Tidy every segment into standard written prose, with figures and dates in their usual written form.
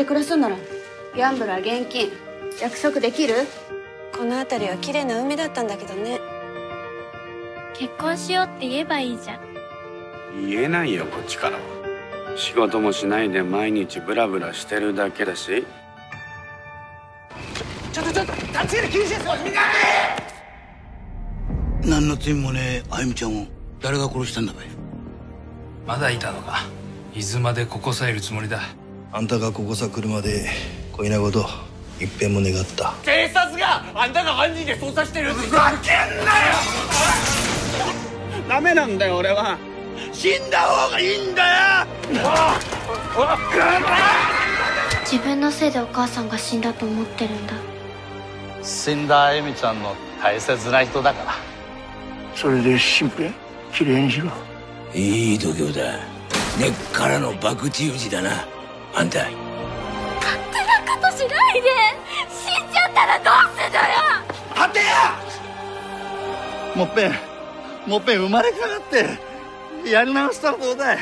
で暮らすんならギャンブルは現金約束できる？この辺りは綺麗な海だったんだけどね。結婚しようって言えばいいじゃん。言えないよ、こっちからは。仕事もしないで毎日ブラブラしてるだけだし。ちょっと立ち入り禁止ですよ、みんな！何の罪もねえあゆみちゃんを誰が殺したんだべ？まだいたのか。伊豆までここさえいるつもりだ。あんたがここさ来るまでこいなこといっぺんも願った。警察があんたが犯人で捜査してる。ふざけんなよ。ダメなんだよ、俺は。死んだ方がいいんだよ。自分のせいでお母さんが死んだと思ってるんだ。死んだあゆみちゃんの大切な人だから。それで神父やきれいにしろ。いい度胸だ。根っからの博打打ちだな、あんた。勝手なことしないで。死んじゃったらどうすんのよ。待てや。もっぺん生まれ変わってやり直したらどうだい。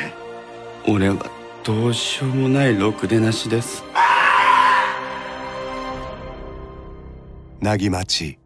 俺はどうしようもないろくでなしです。凪町。